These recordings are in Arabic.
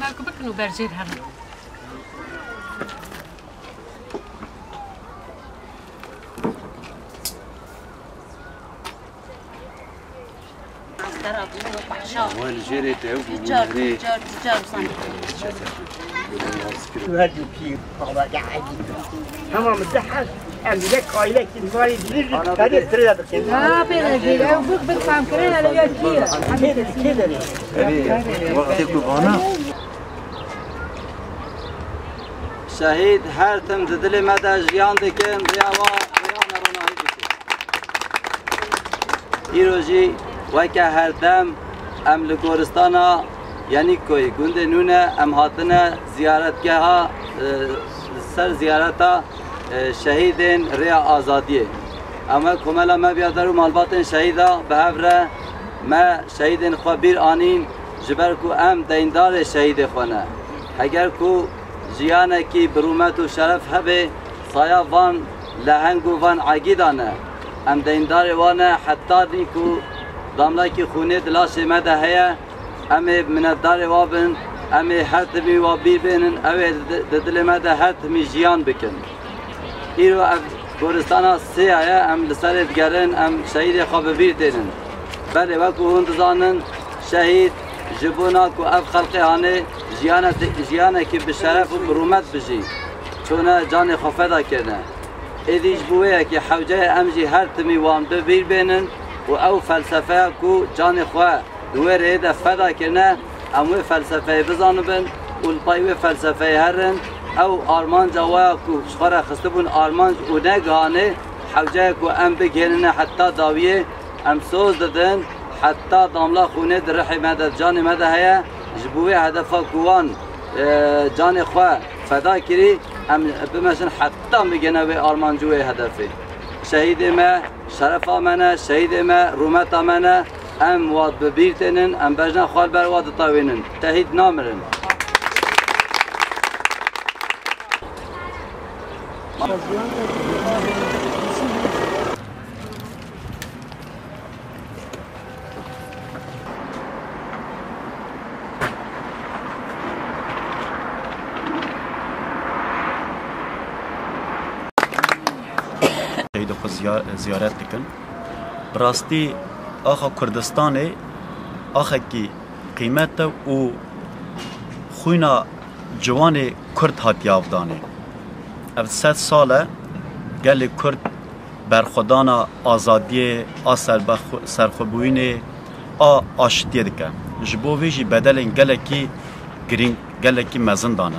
ما عقبك نبرجي لها. والجيري تعبوا مني. تجار صنعوا. شو هاد الكير؟ الله يعافيك. هم متحش عندك عائلة كنواري جيل. هذا ترى بكين. ما بينزل. وبوك بتفهم كرينا ليه كير. كده كده. هذي وقتك وبنا. شهيد هرتم زدلي مداج ياندكين رياضة رياضة روناهيكين. يروجي ويكه هرتم. ام لکورستانا یعنی کوی گنده نونه ام هاتنه زیارتگه ها سر زیارتا شهیدین ریا آزادیه اما کملا ما بیادارو مالباتن شهیدا به هفره ما شهیدین خواه بیر آنین جبر کو ام دیندار شهید خونه اگر کو جیانه کی برومت و شرف هبه سایا وان لهنگ و وان عقیدانه ام دیندار وانه حتی نیکو داملاکی خونه دلاشی مده هیا، امی منداری وابن، امی هرتمی وابی بینن، اوه دل مده هرتمی جیان بکن. ایرو گورستانا سه هیا، ام لسرت گرن، ام شهید خابیر دینن. بله وکو هند زانن شهید جبونا کو اف خلقانه جیانه کی به شرف و برومت بجی، چونه جان خفده کنه. ادیج بویه که حوجه امجی هرتمی وام دو بیر بینن. و او فلسفه کو جان خواه دوره ده فدا کرنه اموی فلسفه بزانبن و الپایوی فلسفه هرن او آرمان جواه کو شخوره خسته بون آرمان او نگهانه حوجه کو ام بگیرنه حتی داویه ام سوز ددن حتی داملا خونه در رحی مدد جان مده هیه جبوی هدفا کوان جان خواه فدا کری ام بمشن حتی بگیرنه به آرمان جوه هدفه شهید ما شرف آمنه شهید ما رومت آمنه ام واد ببیرتنن ام بجنه خوال بر واد طاوینن تهید نامرن زیارت بکن. براستی آخه کردستانه آخه کی قیمت او خوینا جوان کرد هاتی آفدانه. از 100 ساله گل کرد برخودانا آزادی آسر سرخوبوین آ آشتی دکه. جبویی بدال این گل کی گرین گل کی مزند دانه.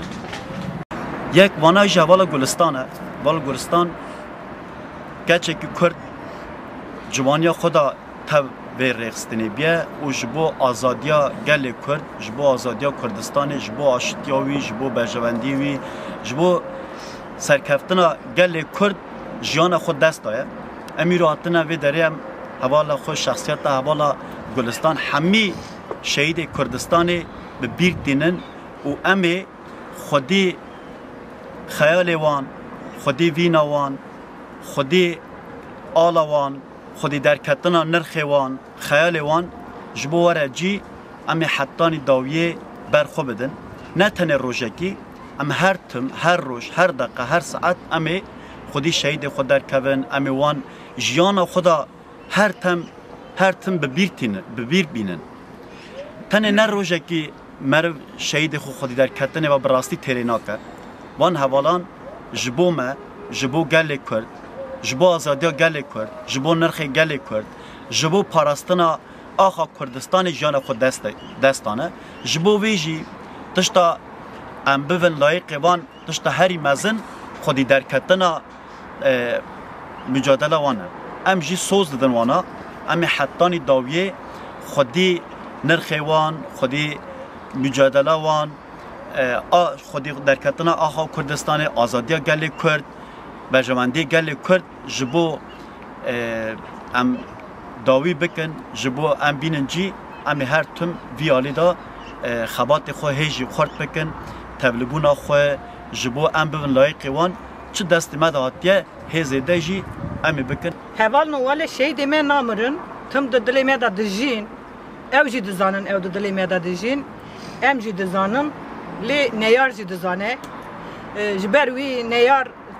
یک وانای جوال گلستانه. وال گلستان گچه که کرد جوانی خدا تب به رخستنی بیه و جبو آزادیا گل کرد جبو آزادیا کردستان جبو آشتیاوی جبو بجواندیوی جبو سرکفتنا گل کرد جیان خود دست دایه امیراتنا وی دریم حوالا خود شخصیت حوالا گلستان همی شهید کردستان به بیر دینن و امی خودی خیال وان خودی وینا وان خودی آلوان، خودی درکتنا نرخوان، خیالوان جبواره جی امی حتانی داویه برخو بدن نه تنه روژکی ام هر تم، هر روش، هر دقیقه، هر ساعت امی خودی شهید خود درکوین امی وان جیان خدا هر تم ببیر بینن تنه نه روژکی مرو شهید خودی درکتنه و براستی تریناکه وان حوالان جبومه جبو گل کرد جبو آزادی گل کرد جبو نرخ گل کرد جبو پاراستنا آخا کردستان جان خود دستانه جبو ویجی تشتا ام بون لایق وان تشتا هری مزن خودی درکتنا مجادله وانه ام جی سوز ددن وانا ام حتانی داویه خودی نرخ وان خودی مجادله وان خودی درکتنا آخا کردستان آزادی گل کرد برجمندی گل کرد جبو ام داوی بکن جبو ام بیننجی ام هر تم ویالی دا خبات خو هیجی خورد بکن تبلبونا خو جبو ام بون لایقی وان چه دستی مده هاتیه هیزه ده جی امی بکن هوال نوال شهید من نامرن تم دلی مده دجین او جی دزانن او دلی مده دجین ام جي دزانن لي نيار جي دزانه جبروي نيار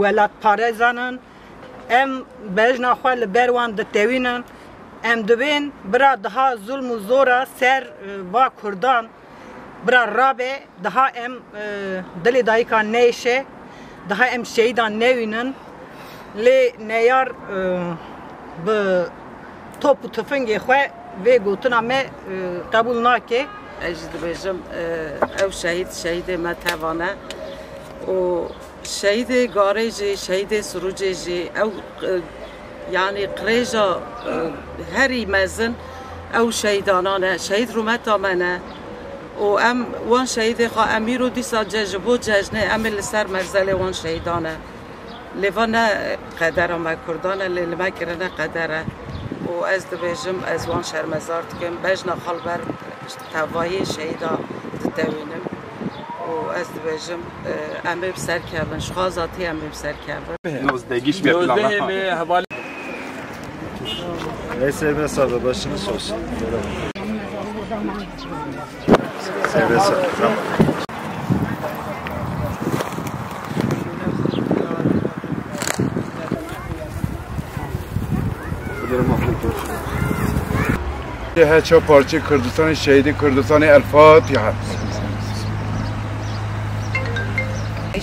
ولات پارزانن ام بجنا خپل بروان د توینن ام دوین برا daha ظلم و زورا سر وا کردان برا رابه daha ام دلی دایکان نشه daha ام شهیدان نوینن لی نیار به توپ تفنگ خو ويقولنا ما قبولنا كي أجد بجم أو شهيد شهيد ما تابعنا وشهيد قاريجي شهيد سروجيجي أو يعني قريجة هري مازن أو شهيدانانا شهيد روماتا منا وأم وان شهيد خا أميرو ديسا ججبو ججنة أم اللي سر مرزلي وان شهيدانا لفانا قدرة ما كردانا اللي ما كرنا قدرة و از دبیجم از وان شرمزار تکم بجنا خلبر توایی شهیدا دتوینم و از دبیجم امب سرکبن شخازاتی امب سرکبن نوزدگیش بیپلان Neyse evine sağlık, başınız olsun. Evine sağlık, tamam. هر چه پارچه کردستان شهید کردستان الفاتحه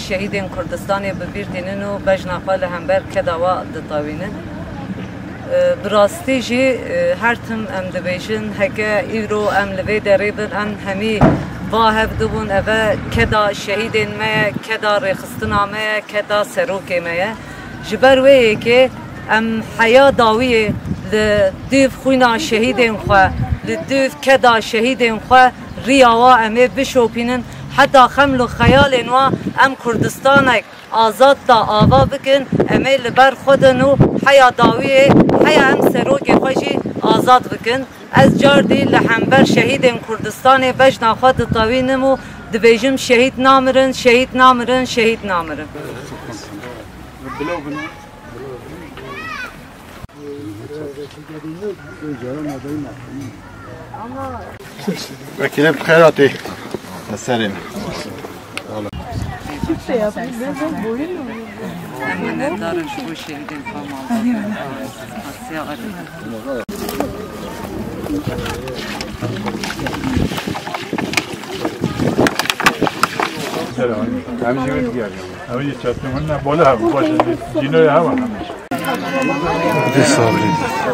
شهیدین کردستان به بیردینن و بجنا خپل همبر کداوا د تاوینن براستی جی هر تم ام د بیژن هکه ایرو ام لوی دریدن ام همی واهب دوون اوه کدا شهیدین ما کدا رخصتنامه کدا سروکه ما جبر وی که ام حیا داویه لدف خونا شهيدين خوا لدف كدا شهيدين خوا رياوا امي بشوبينن حتى خملو خيالين وا ام كردستانك آزاد دا آوا بكن امي لبر خودنو حيا داويه حيا ام سروكي خوشي آزاد بكن از جاردي لحنبر شهيدين كردستاني بجنا خود طاوينمو دبيجم شهيد نامرن شهيد نامرن شهيد نامرن وكيلك بخيراتي السلام دي صابرين